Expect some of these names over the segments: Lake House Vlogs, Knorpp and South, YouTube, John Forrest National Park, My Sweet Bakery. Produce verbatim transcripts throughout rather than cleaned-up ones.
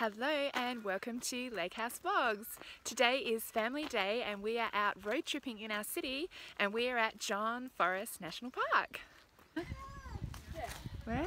Hello and welcome to Lake House Vlogs. Today is family day and we are out road tripping in our city and we are at John Forrest National Park. Where?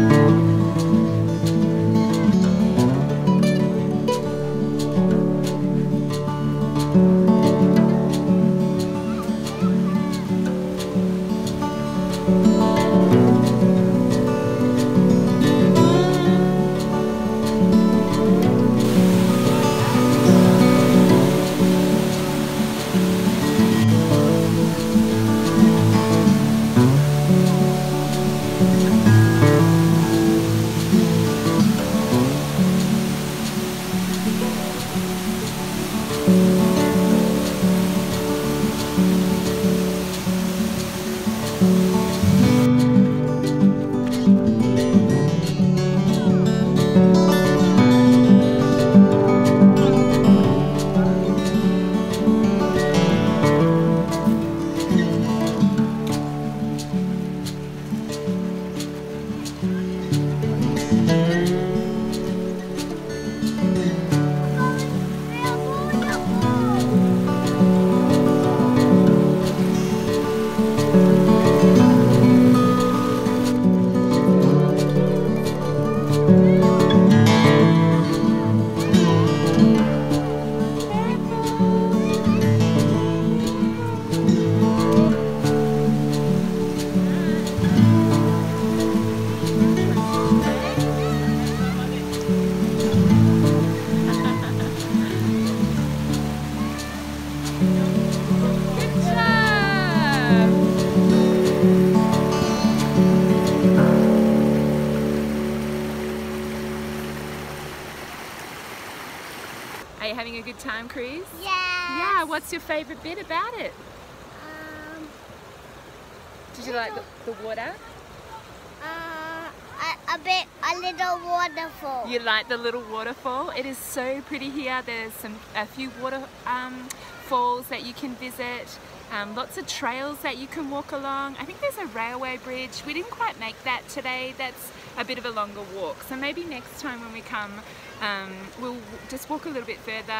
Are you having a good time, Chris? Yeah. Yeah. What's your favourite bit about it? Um. Did you little, like the, the water? Uh, a, a bit, a little waterfall. You like the little waterfall? It is so pretty here. There's some a few water um, falls that you can visit. Um, lots of trails that you can walk along. I think there's a railway bridge. We didn't quite make that today. That's a bit of a longer walk. So maybe next time when we come, um, we'll just walk a little bit further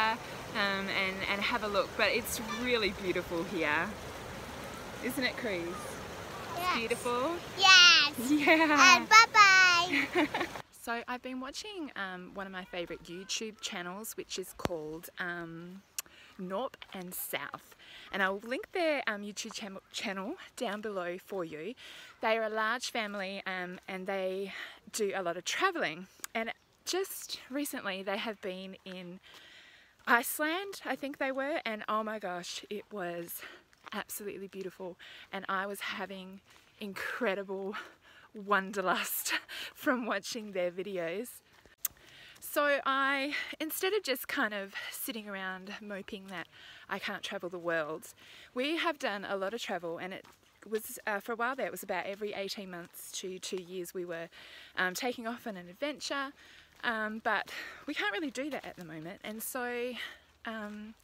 um, and, and have a look. But it's really beautiful here. Isn't it, Chris? Yes. Beautiful? Yes. Yeah. And bye-bye. So I've been watching um, one of my favourite YouTube channels, which is called um, Knorpp and South, and I'll link their um, YouTube channel, channel down below for you. They are a large family um, and they do a lot of traveling, and just recently they have been in Iceland, I think they were, and oh my gosh, it was absolutely beautiful and I was having incredible wanderlust from watching their videos. So I, instead of just kind of sitting around moping that I can't travel the world, we have done a lot of travel, and it was, uh, for a while there, it was about every eighteen months to two years we were um, taking off on an adventure, um, but we can't really do that at the moment. And so um,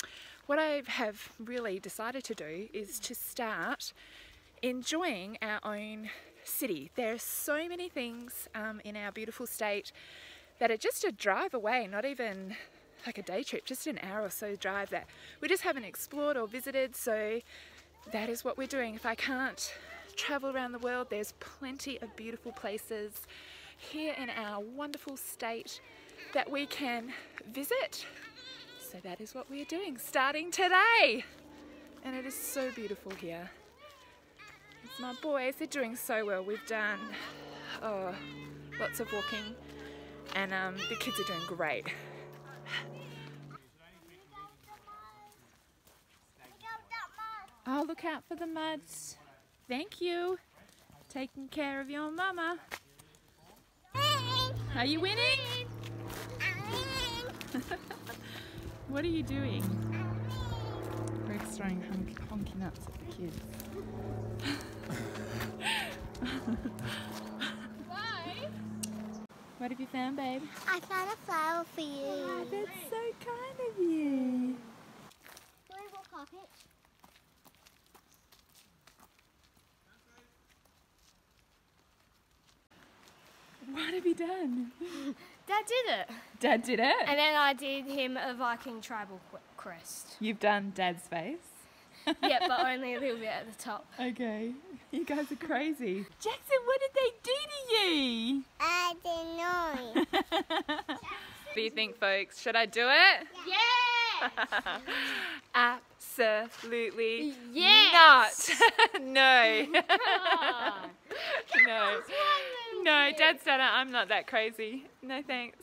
what I have really decided to do is to start enjoying our own city. There are so many things um, in our beautiful state that are just a drive away, not even like a day trip, just an hour or so drive that we just haven't explored or visited. So that is what we're doing. If I can't travel around the world, there's plenty of beautiful places here in our wonderful state that we can visit. So that is what we are doing, starting today. And it is so beautiful here. It's my boys, they're doing so well. We've done oh, lots of walking, and um, the kids are doing great. Oh, look out for the muds. Thank you. Taking care of your mama. Are you winning? What are you doing? Greg's throwing honk honky nuts at the kids. Why? What have you found, babe? I found a flower for you. Oh, that's so kind of you. What have you done? Dad did it. Dad did it? And then I did him a Viking tribal crest. You've done Dad's face? Yeah, but only a little bit at the top. Okay. You guys are crazy. Jackson, what did they do to you? I don't know. What do you think, folks? Should I do it? Yeah! Yes. Absolutely yes. Not. No. No. No, Dad's done it. I'm not that crazy. No thanks.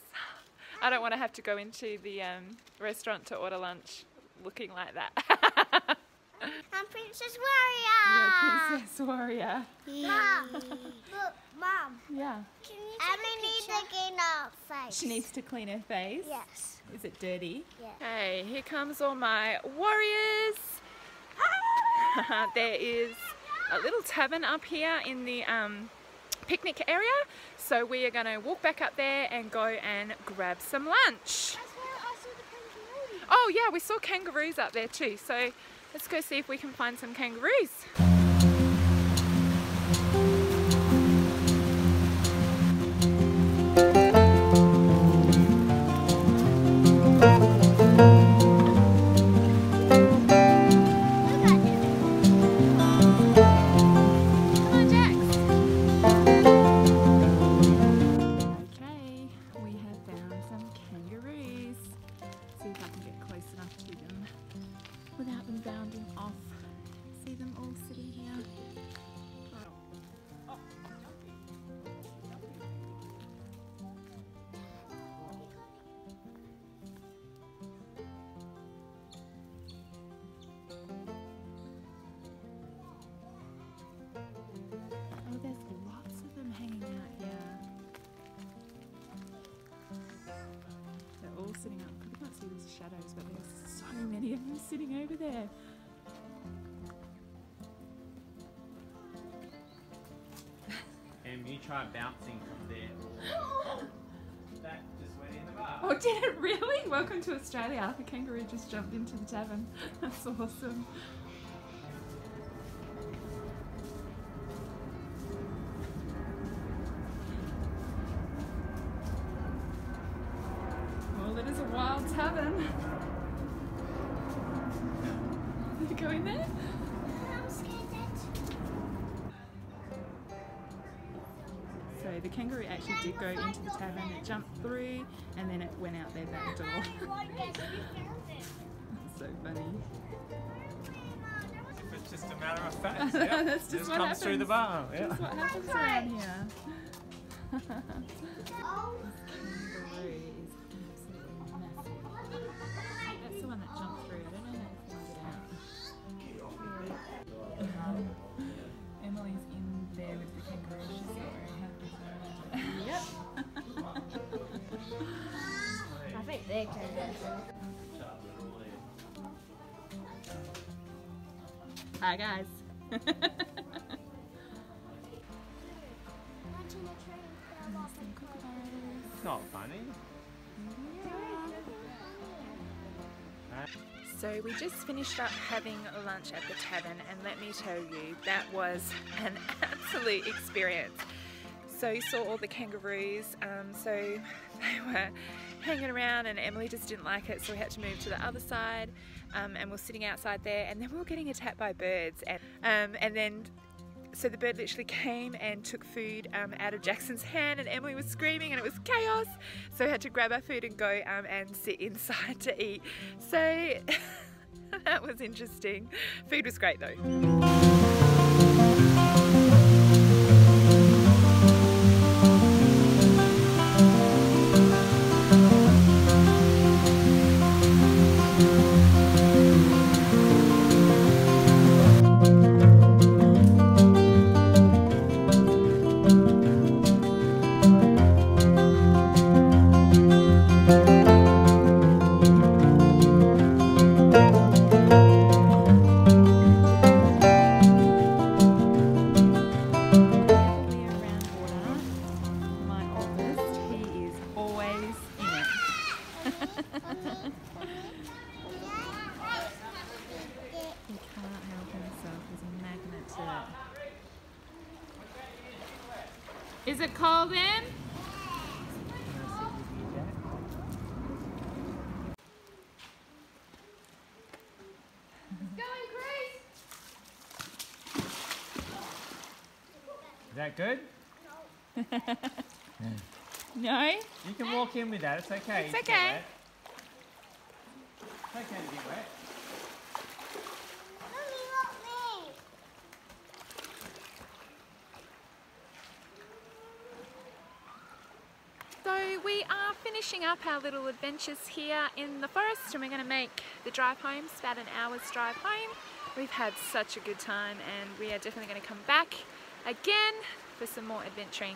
I don't want to have to go into the um, restaurant to order lunch looking like that. I'm Princess Warrior. You're Princess Warrior. Yeah. Mom, look, Mom. Yeah. Can you take a picture? Emily needs to clean her face. She needs to clean her face? Yes. Is it dirty? Yeah. Hey, here comes all my warriors. There is a little tavern up here in the um, picnic area, so we are going to walk back up there and go and grab some lunch. That's where I saw the kangaroos. Oh yeah, we saw kangaroos up there too, so let's go see if we can find some kangaroos. Sitting up, you can't see these shadows, but there's so many of them sitting over there. And you try bouncing from there. Oh, that just went in the bar. Oh, did it really? Welcome to Australia. The kangaroo just jumped into the tavern. That's awesome. Tavern. Did you go in there? I'm scared. So the kangaroo actually did go into the tavern, it jumped through and then it went out their back door. That's so funny. If it's just a matter of fact, yeah. That's just, just what comes happens. Through the bar. Yeah. Just what happens around here. Oh. They can Hi guys. It's not funny. So we just finished up having lunch at the tavern, and let me tell you, that was an absolute experience. So you saw all the kangaroos, um, so they were hanging around and Emily just didn't like it, so we had to move to the other side, um, and we we're sitting outside there, and then we were getting attacked by birds, and, um, and then So the bird literally came and took food um, out of Jackson's hand, and Emily was screaming and it was chaos. So I had to grab our food and go um, and sit inside to eat. So that was interesting. Food was great though. Is it cold in? It's going, Grace! Is that good? No. No? You can walk in with that, it's okay. It's okay. It's okay to get wet. We are finishing up our little adventures here in the forest, and we're going to make the drive home. It's about an hour's drive home. We've had such a good time, and we are definitely going to come back again for some more adventuring.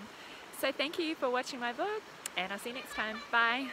So thank you for watching my vlog, and I'll see you next time. Bye!